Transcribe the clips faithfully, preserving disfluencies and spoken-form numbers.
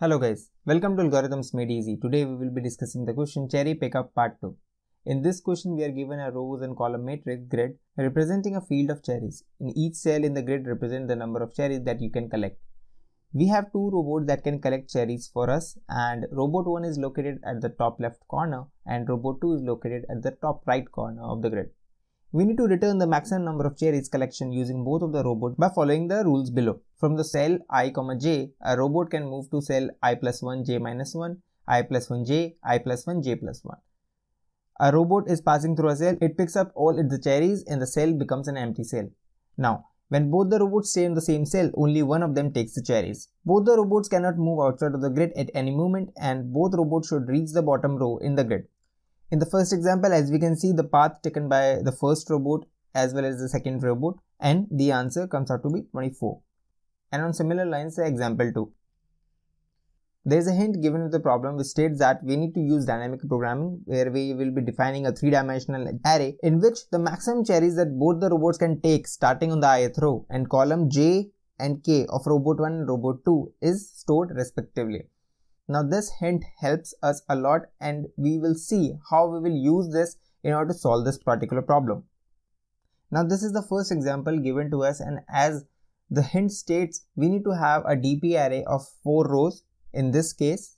Hello guys, welcome to Algorithms Made Easy. Today we will be discussing the question Cherry Pickup Part two. In this question we are given a rows and column matrix grid representing a field of cherries. In each cell in the grid represent the number of cherries that you can collect. We have two robots that can collect cherries for us, and robot one is located at the top left corner and robot two is located at the top right corner of the grid. We need to return the maximum number of cherries collection using both of the robots by following the rules below. From the cell I, j, a robot can move to cell i plus one, j minus one, i plus one, j, i plus one, j plus one. A robot is passing through a cell, it picks up all the cherries and the cell becomes an empty cell. Now, when both the robots stay in the same cell, only one of them takes the cherries. Both the robots cannot move outside of the grid at any moment and both robots should reach the bottom row in the grid. In the first example, as we can see, the path taken by the first robot as well as the second robot, and the answer comes out to be twenty-four. And on similar lines, say example two. There is a hint given with the problem which states that we need to use dynamic programming where we will be defining a three-dimensional array in which the maximum cherries that both the robots can take starting on the ith row and column j and k of robot one and robot two is stored respectively. Now this hint helps us a lot and we will see how we will use this in order to solve this particular problem. Now this is the first example given to us, and as the hint states, we need to have a D P array of four rows in this case.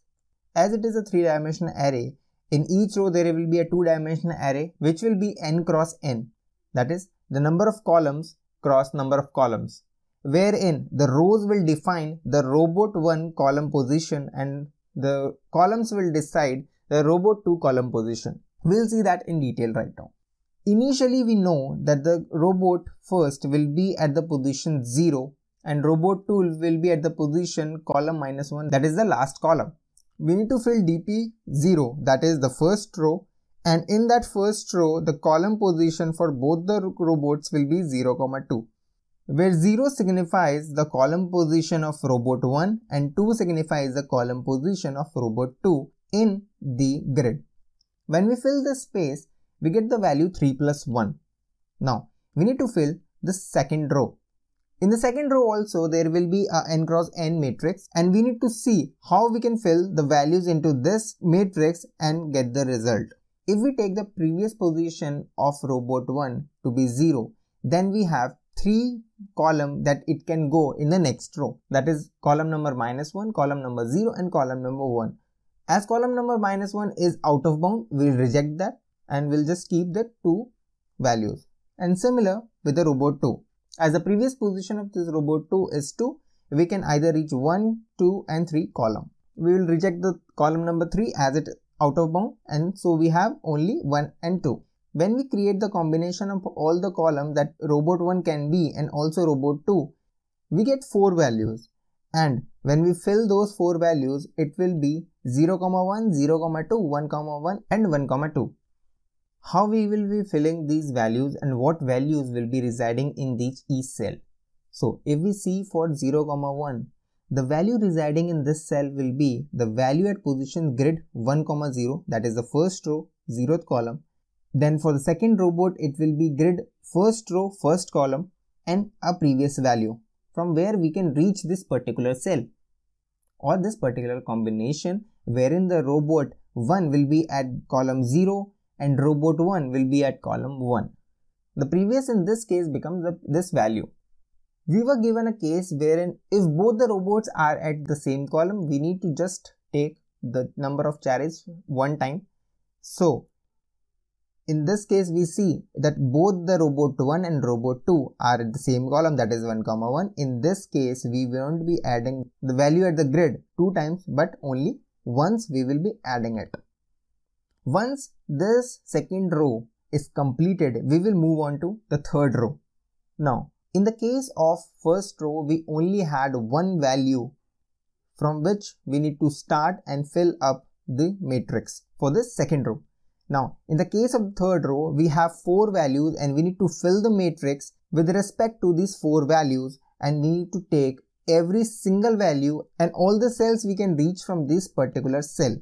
As it is a three-dimensional array, in each row there will be a two-dimensional array which will be n cross n. That is the number of columns cross number of columns, wherein the rows will define the robot one column position and the columns will decide the robot two column position. We'll see that in detail right now. Initially we know that the robot first will be at the position zero and robot two will be at the position column minus one, that is the last column. We need to fill D P zero, that is the first row, and in that first row the column position for both the robots will be zero comma two, where zero signifies the column position of robot one and two signifies the column position of robot two in the grid. When we fill the space, we get the value three plus one. Now, we need to fill the second row. In the second row also, there will be a n cross n matrix and we need to see how we can fill the values into this matrix and get the result. If we take the previous position of robot one to be zero, then we have three column that it can go in the next row, that is column number minus one, column number zero and column number one. As column number minus one is out of bound, we will reject that and we will just keep the two values. And similar with the robot two. As the previous position of this robot two is two, we can either reach one, two and three column. We will reject the column number three as it is out of bound, and so we have only one and two. When we create the combination of all the columns that robot one can be and also robot two, we get four values, and when we fill those four values, it will be zero comma one, zero comma two, one comma one and one comma two. How we will be filling these values and what values will be residing in each cell? So if we see for zero comma one, the value residing in this cell will be the value at position grid one comma zero, that is the first row, zeroth column. Then for the second robot, it will be grid first row, first column and a previous value from where we can reach this particular cell or this particular combination, wherein the robot one will be at column zero and robot one will be at column one. The previous in this case becomes the, this value. We were given a case wherein if both the robots are at the same column, we need to just take the number of cherries one time. So in this case, we see that both the robot one and robot two are at the same column, that is one comma one. In this case, we won't be adding the value at the grid two times, but only once we will be adding it. Once this second row is completed, we will move on to the third row. Now, in the case of first row, we only had one value from which we need to start and fill up the matrix for this second row. Now, in the case of the third row, we have four values and we need to fill the matrix with respect to these four values, and we need to take every single value and all the cells we can reach from this particular cell.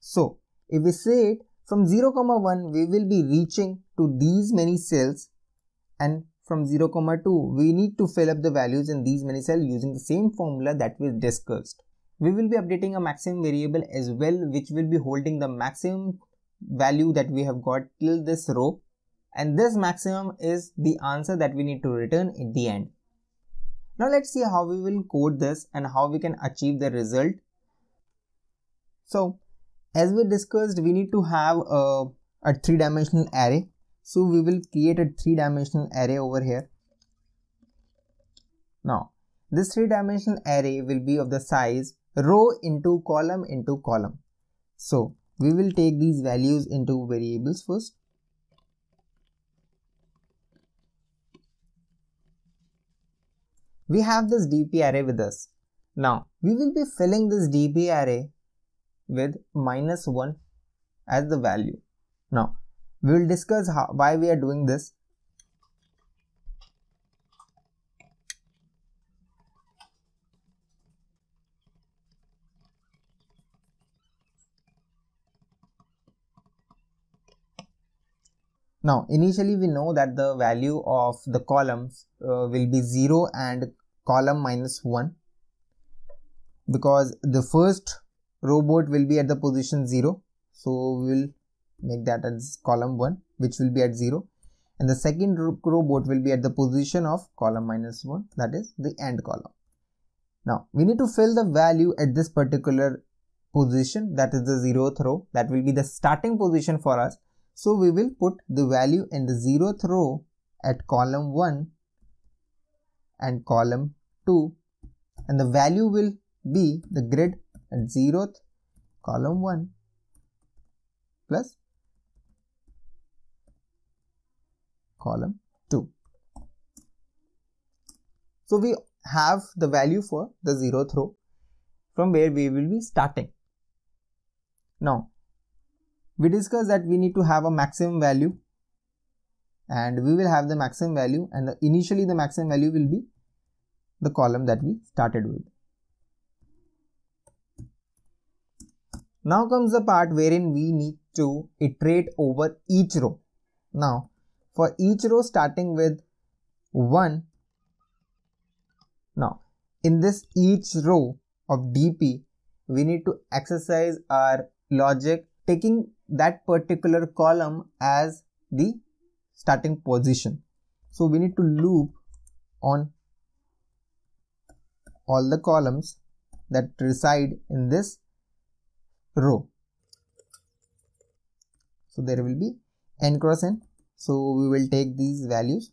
So, if we say it, from zero comma one we will be reaching to these many cells, and from zero comma two we need to fill up the values in these many cells using the same formula that we discussed. We will be updating a maximum variable as well, which will be holding the maximum value that we have got till this row, and this maximum is the answer that we need to return in the end. Now let's see how we will code this and how we can achieve the result. So as we discussed, we need to have a, a three-dimensional array. So we will create a three-dimensional array over here. Now this three-dimensional array will be of the size row into column into column. So we will take these values into variables first. We have this D P array with us. Now we will be filling this D P array with minus one as the value. Now we will discuss how, why we are doing this. Now initially we know that the value of the columns uh, will be zero and column minus one, because the first robot will be at the position zero, so we will make that as column one, which will be at zero, and the second ro robot will be at the position of column minus one, that is the end column. Now we need to fill the value at this particular position, that is the zeroth row, that will be the starting position for us. So we will put the value in the zeroth row at column one and column two, and the value will be the grid at zeroth column one plus column two. So we have the value for the zeroth row from where we will be starting. Now we discussed that we need to have a maximum value, and we will have the maximum value, and the, initially the maximum value will be the column that we started with. Now comes the part wherein we need to iterate over each row. Now for each row starting with one, now in this each row of D P we need to exercise our logic, taking that particular column as the starting position. So we need to loop on all the columns that reside in this row. So there will be n cross n. So we will take these values.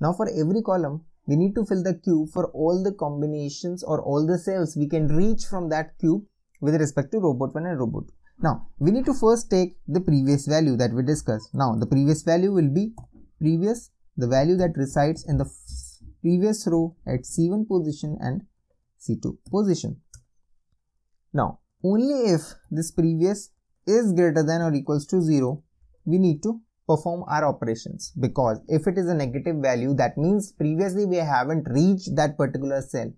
Now for every column we need to fill the cube for all the combinations or all the cells we can reach from that cube with respect to robot one and robot two. Now we need to first take the previous value that we discussed. Now the previous value will be previous, the value that resides in the previous row at C one position and C two position. Now only if this previous is greater than or equals to zero we need to perform our operations, because if it is a negative value, that means previously we haven't reached that particular cell,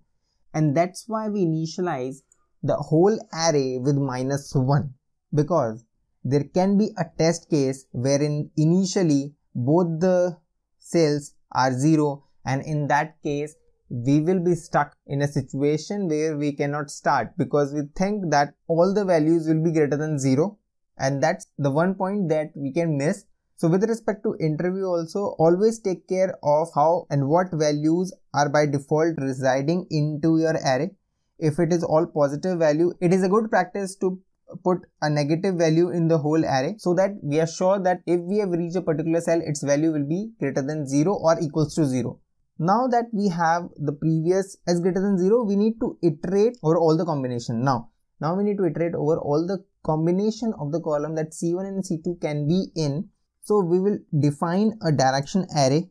and that's why we initialize the whole array with minus one, because there can be a test case wherein initially both the cells are zero, and in that case we will be stuck in a situation where we cannot start, because we think that all the values will be greater than zero, and that's the one point that we can miss. So with respect to interview also, always take care of how and what values are by default residing into your array. If it is all positive value, it is a good practice to put a negative value in the whole array, so that we are sure that if we have reached a particular cell, its value will be greater than zero or equals to zero. Now that we have the previous as greater than zero, we need to iterate over all the combination. Now, now we need to iterate over all the combination of the column that C one and C two can be in. So we will define a direction array.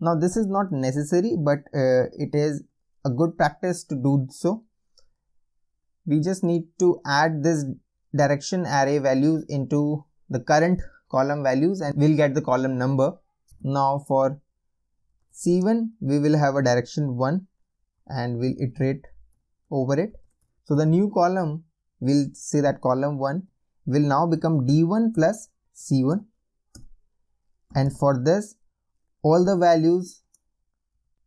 Now this is not necessary, but uh, it is a good practice to do so. We just need to add this direction array values into the current column values, and we'll get the column number. Now for C one we will have a direction one and we'll iterate over it. So the new column, we'll say that column one will now become D one plus C one, and for this all the values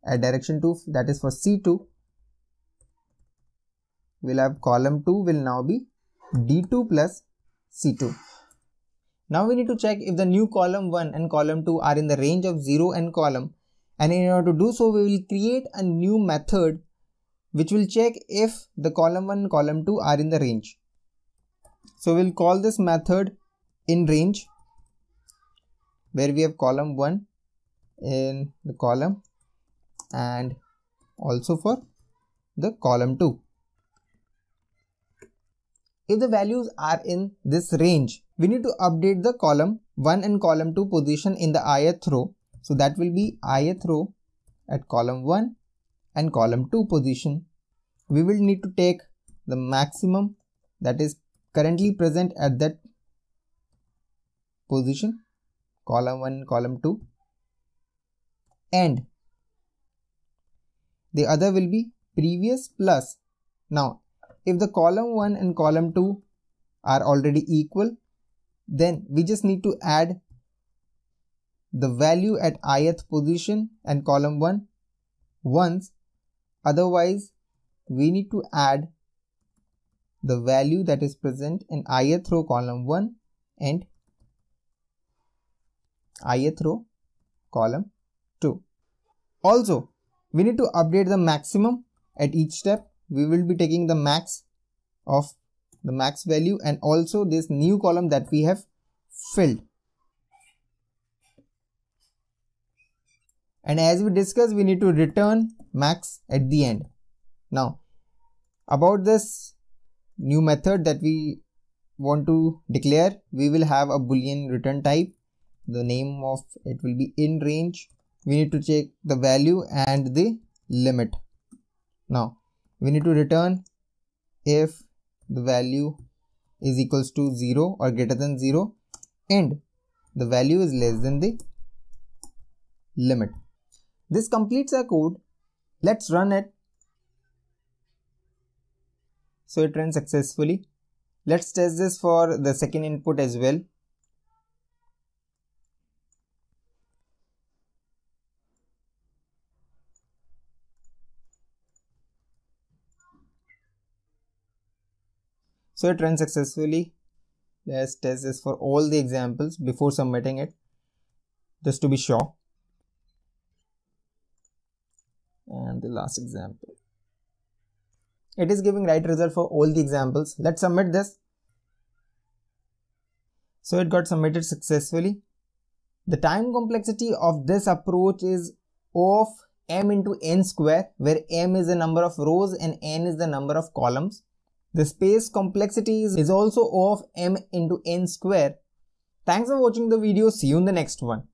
at direction two, that is for C two, we'll have column two will now be D two plus C two. Now we need to check if the new column one and column two are in the range of zero and column, and in order to do so we will create a new method which will check if the column one and column two are in the range. So we'll call this method in range, where we have column one in the column and also for the column two. If the values are in this range, we need to update the column one and column two position in the ith row. So that will be ith row at column one and column two position. We will need to take the maximum that is currently present at that position, column one, column two, and the other will be previous plus. Now, if the column one and column two are already equal, then we just need to add the value at ith position and column one once, otherwise we need to add the value that is present in ith row column one and ith row column two. Also, we need to update the maximum at each step. We will be taking the max of the max value and also this new column that we have filled. And as we discussed, we need to return max at the end. Now, about this new method that we want to declare, we will have a boolean return type. The name of it will be in range. We need to check the value and the limit. Now, we need to return if the value is equals to zero or greater than zero and the value is less than the limit. This completes our code. Let's run it. So it ran successfully. Let's test this for the second input as well. So it ran successfully. Let's test this for all the examples before submitting it, just to be sure. And the last example. It is giving right result for all the examples. Let's submit this. So it got submitted successfully. The time complexity of this approach is O of m into n square, where m is the number of rows and n is the number of columns. The space complexity is also O of m into n square. Thanks for watching the video. See you in the next one.